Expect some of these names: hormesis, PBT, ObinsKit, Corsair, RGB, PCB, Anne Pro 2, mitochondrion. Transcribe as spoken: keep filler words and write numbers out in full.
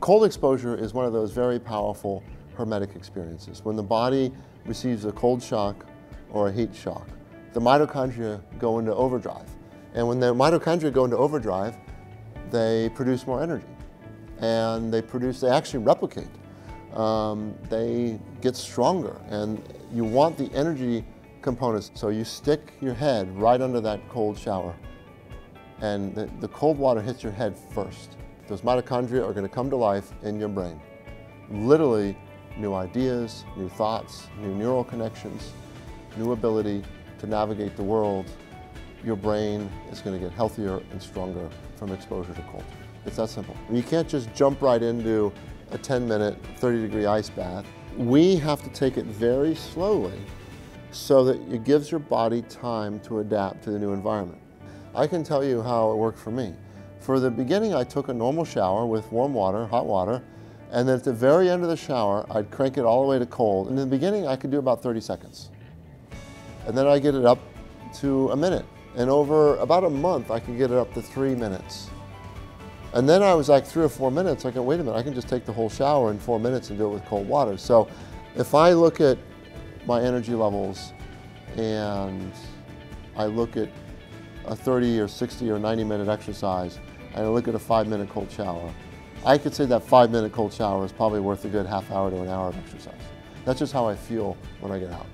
Cold exposure is one of those very powerful hermetic experiences. When the body receives a cold shock or a heat shock, the mitochondria go into overdrive. And when the mitochondria go into overdrive, they produce more energy. And they produce, they actually replicate. Um, they get stronger, and you want the energy components. So you stick your head right under that cold shower, and the, the cold water hits your head first. Those mitochondria are going to come to life in your brain. Literally, new ideas, new thoughts, new neural connections, new ability to navigate the world. Your brain is going to get healthier and stronger from exposure to cold. It's that simple. You can't just jump right into a ten minute, thirty degree ice bath. We have to take it very slowly so that it gives your body time to adapt to the new environment. I can tell you how it worked for me. For the beginning, I took a normal shower with warm water, hot water, and then at the very end of the shower, I'd crank it all the way to cold. And in the beginning, I could do about thirty seconds. And then I get it up to a minute. And over about a month, I could get it up to three minutes. And then I was like three or four minutes, I go, wait a minute, I can just take the whole shower in four minutes and do it with cold water. So if I look at my energy levels and I look at a thirty or sixty or ninety minute exercise and I look at a five minute cold shower, I could say that five minute cold shower is probably worth a good half hour to an hour of exercise. That's just how I feel when I get out.